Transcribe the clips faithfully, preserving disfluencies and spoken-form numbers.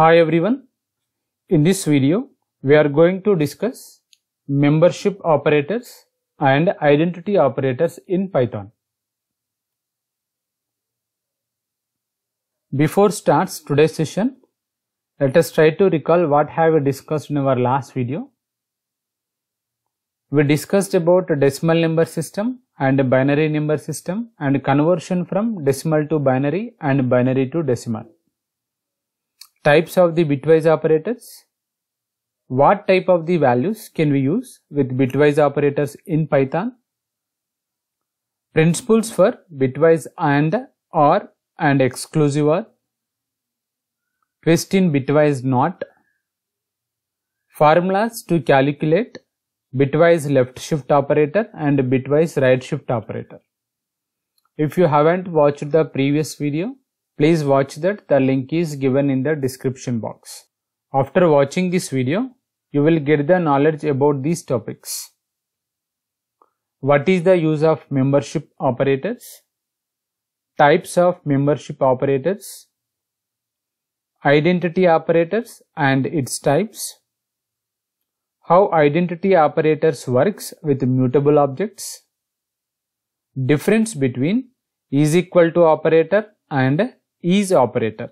Hi everyone, in this video we are going to discuss membership operators and identity operators in Python. Before starts today's session, let us try to recall what have we discussed in our last video. We discussed about a decimal number system and a binary number system and conversion from decimal to binary and binary to decimal. Types of the bitwise operators. What type of the values can we use with bitwise operators in Python? Principles for bitwise AND, OR and exclusive OR. Twist in bitwise NOT. Formulas to calculate bitwise left shift operator and bitwise right shift operator. If you haven't watched the previous video, please watch that. The link is given in the description box. After watching this video, you will get the knowledge about these topics. What is the use of membership operators? Types of membership operators. Identity operators and its types. How identity operators works with mutable objects. Difference between is equal to operator and is operator.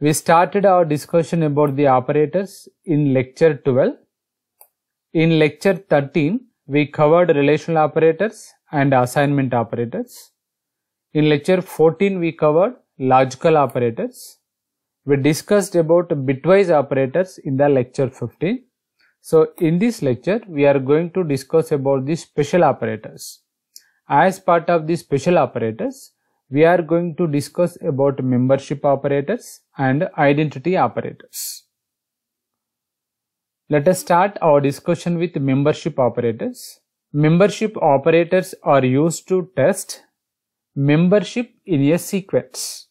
We started our discussion about the operators in lecture twelve. In lecture thirteen, we covered relational operators and assignment operators. In lecture fourteen, we covered logical operators. We discussed about bitwise operators in the lecture fifteen. So in this lecture, we are going to discuss about the special operators. As part of the special operators, we are going to discuss about membership operators and identity operators. Let us start our discussion with membership operators. Membership operators are used to test membership in a sequence.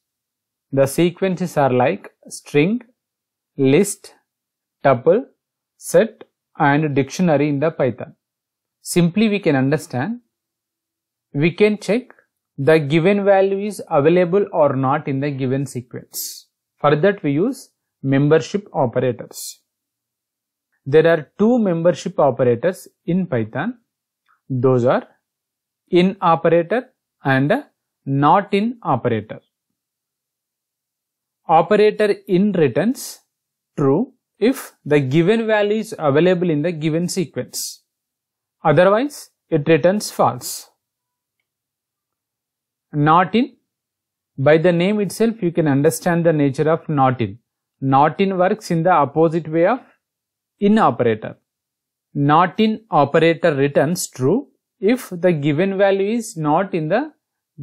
The sequences are like string, list, tuple, set and dictionary in the Python. Simply we can understand, we can check the given value is available or not in the given sequence. For that we use membership operators. There are two membership operators in Python. Those are in operator and not in operator. Operator in returns true if the given value is available in the given sequence. Otherwise it returns false. Not in, by the name itself you can understand the nature of not in. Not in works in the opposite way of in operator. Not in operator returns true if the given value is not in the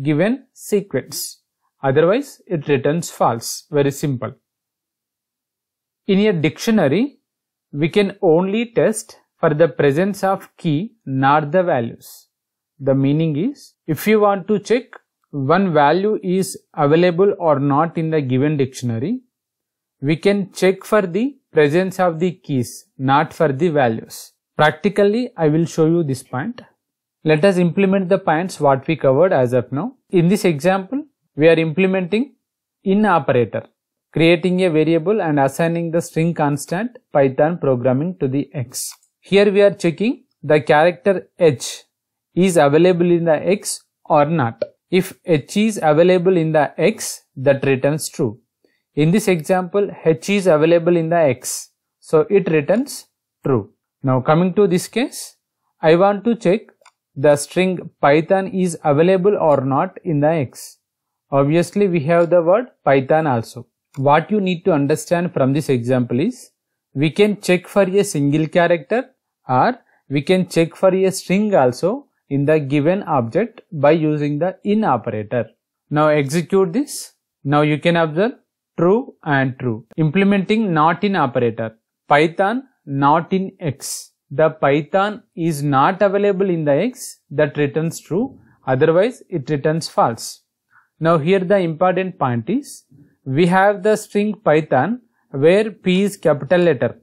given sequence. Otherwise it returns false. Very simple. In a dictionary, we can only test for the presence of key, not the values. The meaning is, if you want to check one value is available or not in the given dictionary, we can check for the presence of the keys, not for the values. Practically, I will show you this point. Let us implement the points what we covered as of now. In this example, we are implementing in operator, creating a variable and assigning the string constant Python programming to the x. Here we are checking the character h is available in the x or not. If h is available in the x, that returns true. In this example, h is available in the x, so it returns true. Now coming to this case, I want to check the string Python is available or not in the x. Obviously, we have the word Python also. What you need to understand from this example is, we can check for a single character or we can check for a string also in the given object by using the in operator. Now execute this. Now you can observe true and true. Implementing not in operator. Python not in x. The Python is not available in the x, that returns true. Otherwise it returns false. Now here the important point is, we have the string Python where P is capital letter.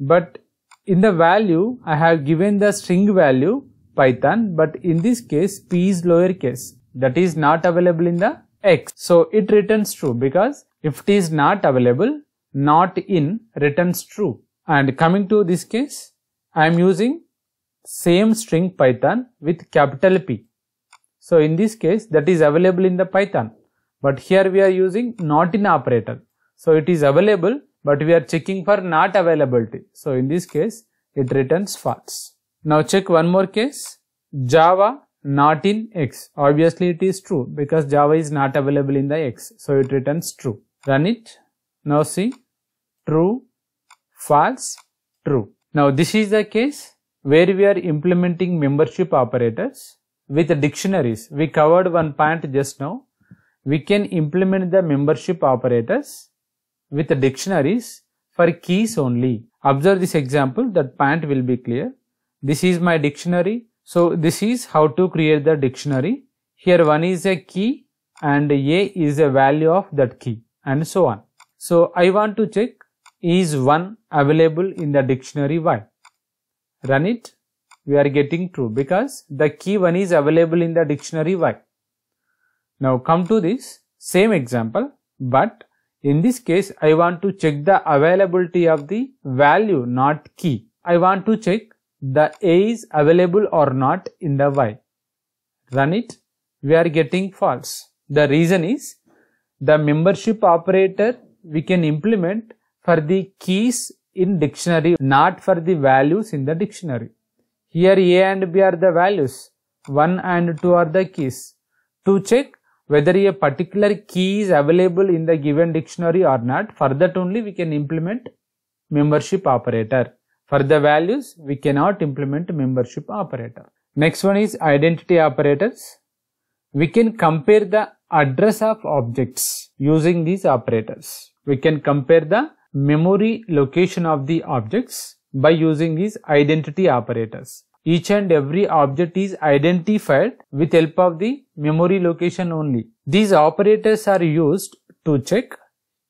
But in the value I have given the string value Python, but in this case P is lowercase, that is not available in the x. So it returns true because if it is not available, not in returns true. And coming to this case, I am using same string Python with capital P. So in this case, that is available in the Python, but here we are using not in operator. So it is available, but we are checking for not availability. So in this case, it returns false. Now check one more case, Java not in X. Obviously it is true because Java is not available in the X. So it returns true. Run it. Now see, true, false, true. Now this is the case where we are implementing membership operators with dictionaries. We covered one point just now. We can implement the membership operators with dictionaries for keys only. Observe this example, that point will be clear. This is my dictionary. So this is how to create the dictionary. Here one is a key and a is a value of that key and so on. So I want to check, is one available in the dictionary Y? Run it. We are getting true because the key one is available in the dictionary Y. Now come to this same example, but in this case I want to check the availability of the value, not key. I want to check the A is available or not in the Y. Run it. We are getting false. The reason is the membership operator we can implement for the keys in dictionary, not for the values in the dictionary. Here A and B are the values, one and two are the keys. To check whether a particular key is available in the given dictionary or not, for that only we can implement membership operator. For the values, we cannot implement membership operator. Next one is identity operators. We can compare the address of objects using these operators. We can compare the memory location of the objects by using these identity operators. Each and every object is identified with help of the memory location only. These operators are used to check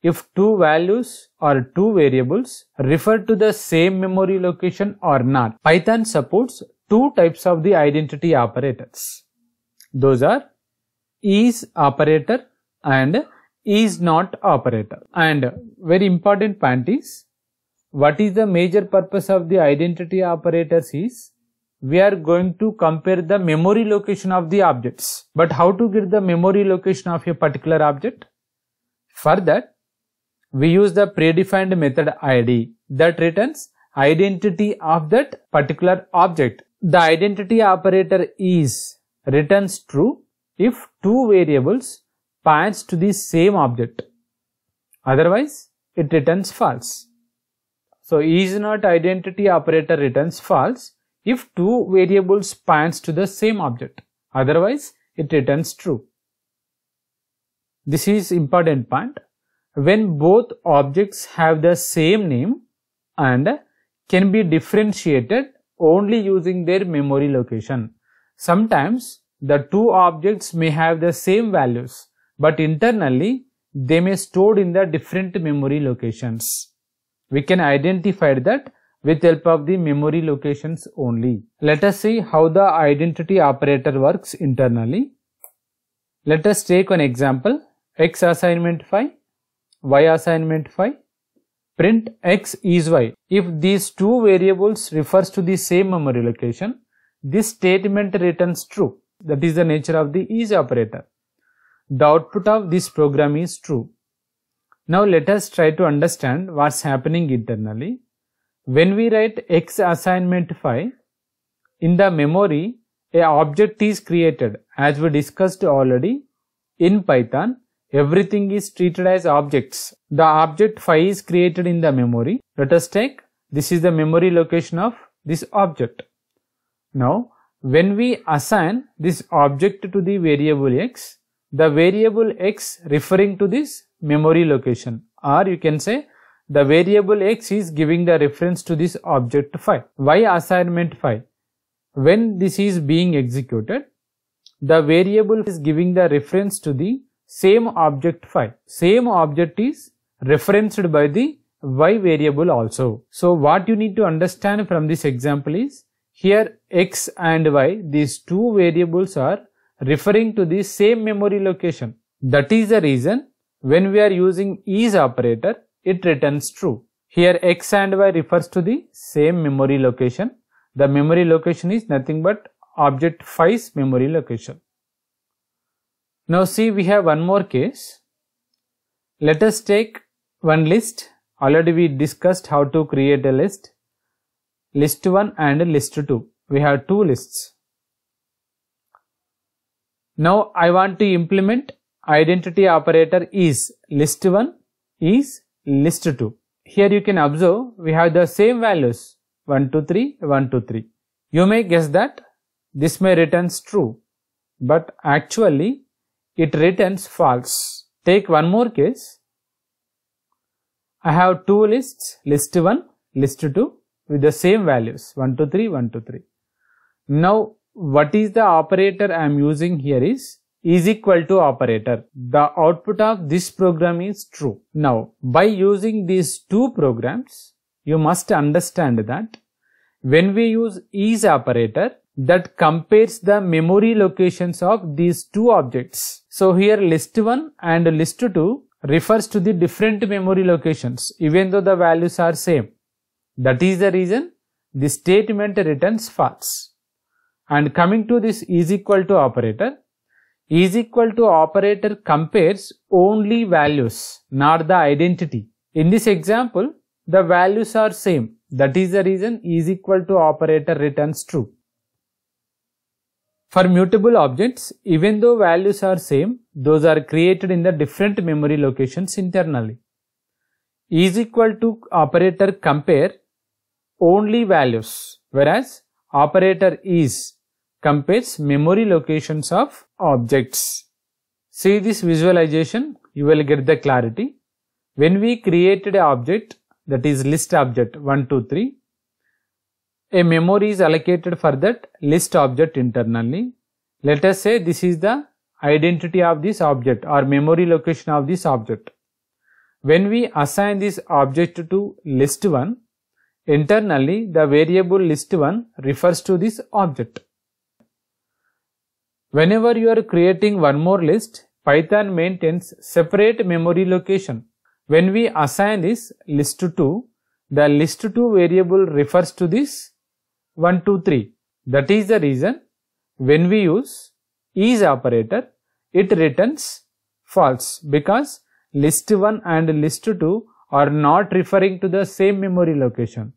if two values or two variables refer to the same memory location or not. Python supports two types of the identity operators. Those are is operator and is not operator. And very important point is, what is the major purpose of the identity operators is, we are going to compare the memory location of the objects. But how to get the memory location of a particular object? For that, we use the predefined method I D that returns identity of that particular object. The identity operator is returns true if two variables points to the same object. Otherwise, it returns false. So, is not identity operator returns false if two variables points to the same object. Otherwise, it returns true. This is important point. When both objects have the same name and can be differentiated only using their memory location. Sometimes the two objects may have the same values, but internally they may stored in the different memory locations. We can identify that with help of the memory locations only. Let us see how the identity operator works internally. Let us take an example, X assignment five. Y assignment five, print X is Y. If these two variables refers to the same memory location, this statement returns true. That is the nature of the is operator. The output of this program is true. Now let us try to understand what's happening internally. When we write X assignment five, in the memory a object is created. As we discussed already in Python, everything is treated as objects. The object five is created in the memory. Let us take, this is the memory location of this object. Now, when we assign this object to the variable X, the variable X referring to this memory location, or you can say the variable X is giving the reference to this object five. Y assignment five. When this is being executed, the variable is giving the reference to the same object five. Same object is referenced by the Y variable also. So what you need to understand from this example is, here X and Y, these two variables are referring to the same memory location. That is the reason when we are using is operator, it returns true. Here x and y refers to the same memory location. The memory location is nothing but object five's memory location. Now see, we have one more case. Let us take one list. Already we discussed how to create a list. List one and list two. We have two lists. Now I want to implement identity operator is list one is list two. Here you can observe we have the same values one two three, one two three. You may guess that this may returns true, but actually it returns false. Take one more case. I have two lists, list one, list two with the same values one two three, one two three. Now what is the operator I am using here is is equal to operator. The output of this program is true. Now by using these two programs, you must understand that when we use is operator, that compares the memory locations of these two objects. So here list one and list two refers to the different memory locations even though the values are same. That is the reason the statement returns false. And coming to this is equal to operator, is equal to operator compares only values, not the identity. In this example, the values are same. That is the reason is equal to operator returns true. For mutable objects, even though values are same, those are created in the different memory locations internally. Is equal to operator compare only values, whereas operator is compares memory locations of objects. See this visualization, you will get the clarity. When we created an object, that is list object one two three, a memory is allocated for that list object internally. Let us say this is the identity of this object or memory location of this object. When we assign this object to list one, internally the variable list one refers to this object. Whenever you are creating one more list, Python maintains separate memory location. When we assign this list two, the list two variable refers to this one two three. That is the reason when we use is operator, it returns false because list one and list two are not referring to the same memory location.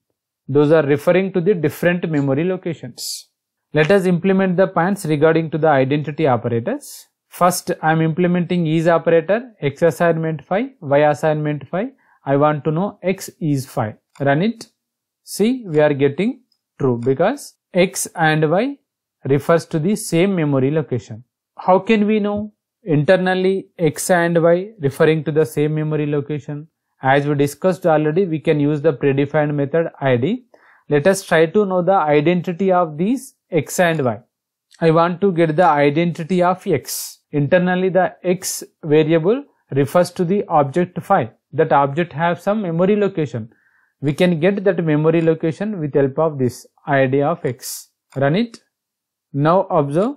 Those are referring to the different memory locations. Let us implement the points regarding to the identity operators. First, I am implementing is operator, x assignment five, y assignment five. I want to know x is five. Run it. See, we are getting true because x and y refers to the same memory location. How can we know? Internally, x and y referring to the same memory location. As we discussed already, we can use the predefined method I D. Let us try to know the identity of these x and y. I want to get the identity of x. Internally, the x variable refers to the object five. That object has some memory location. We can get that memory location with help of this I D of x. Run it. Now observe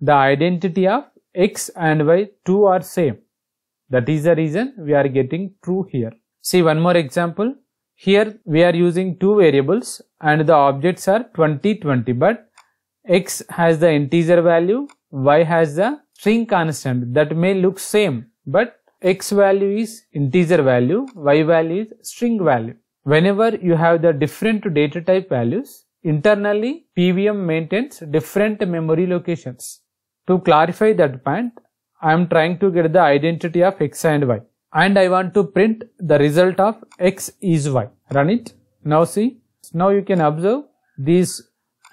the identity of x and y, two are same. That is the reason we are getting true here. See one more example. Here we are using two variables and the objects are twenty, twenty, but x has the integer value, y has the string constant. That may look same, but x value is integer value, y value is string value. Whenever you have the different data type values, internally P V M maintains different memory locations. To clarify that point, I am trying to get the identity of x and y and I want to print the result of x is y. Run it. Now see, now you can observe these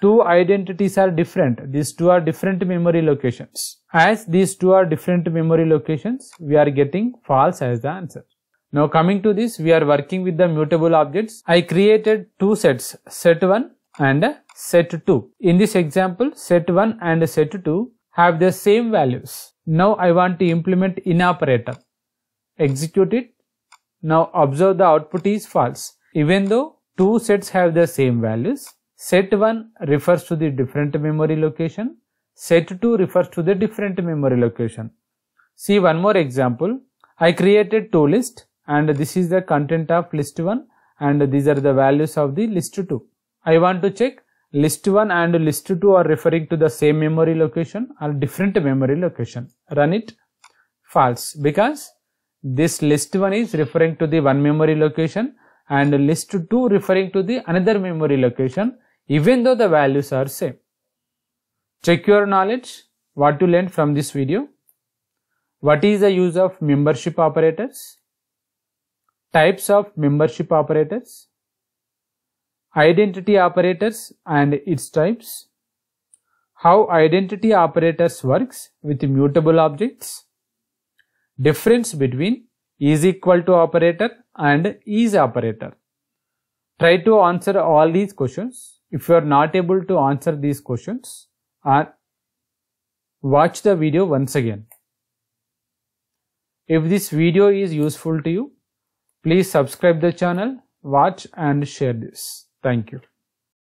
two identities are different. These two are different memory locations. As these two are different memory locations, we are getting false as the answer. Now coming to this, we are working with the mutable objects. I created two sets, set one and set two. In this example, set one and set two have the same values. Now I want to implement in operator. Execute it. Now observe the output is false. Even though two sets have the same values, set one refers to the different memory location, set two refers to the different memory location. See one more example. I created two lists, and this is the content of list one and these are the values of the list two. I want to check list one and list two are referring to the same memory location or different memory location. Run it. False, because this list one is referring to the one memory location and list two referring to the another memory location, even though the values are same. Check your knowledge. What you learned from this video? What is the use of membership operators? Types of membership operators? Identity operators and its types? How identity operators works with mutable objects? Difference between is equal to operator and is operator. Try to answer all these questions. If you are not able to answer these questions, or watch the video once again. If this video is useful to you, please subscribe the channel, watch and share this. Thank you.